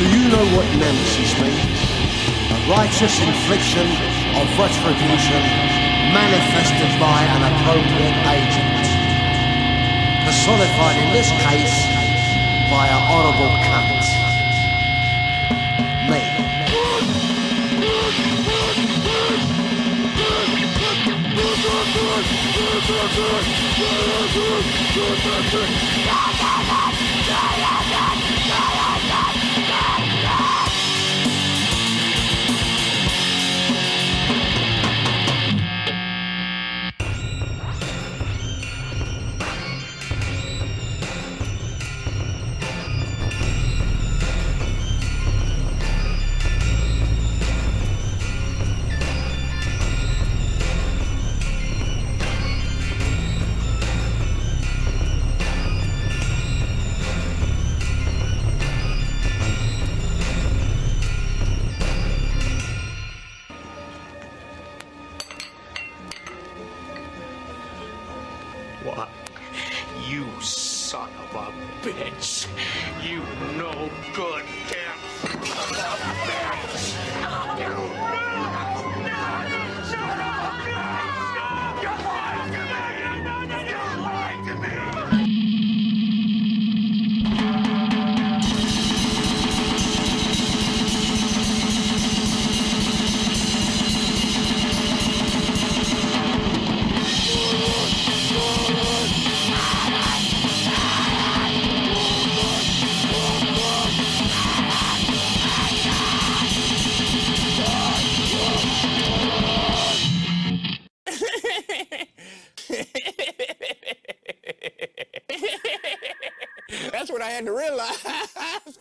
Do you know what nemesis means? A righteous infliction of retribution manifested by an appropriate agent, personified in this case by an honourable cunt. Me. What? You son of a bitch! You no good damn son of a bitch! That's what I had to realize.